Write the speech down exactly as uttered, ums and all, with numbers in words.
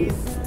Yes.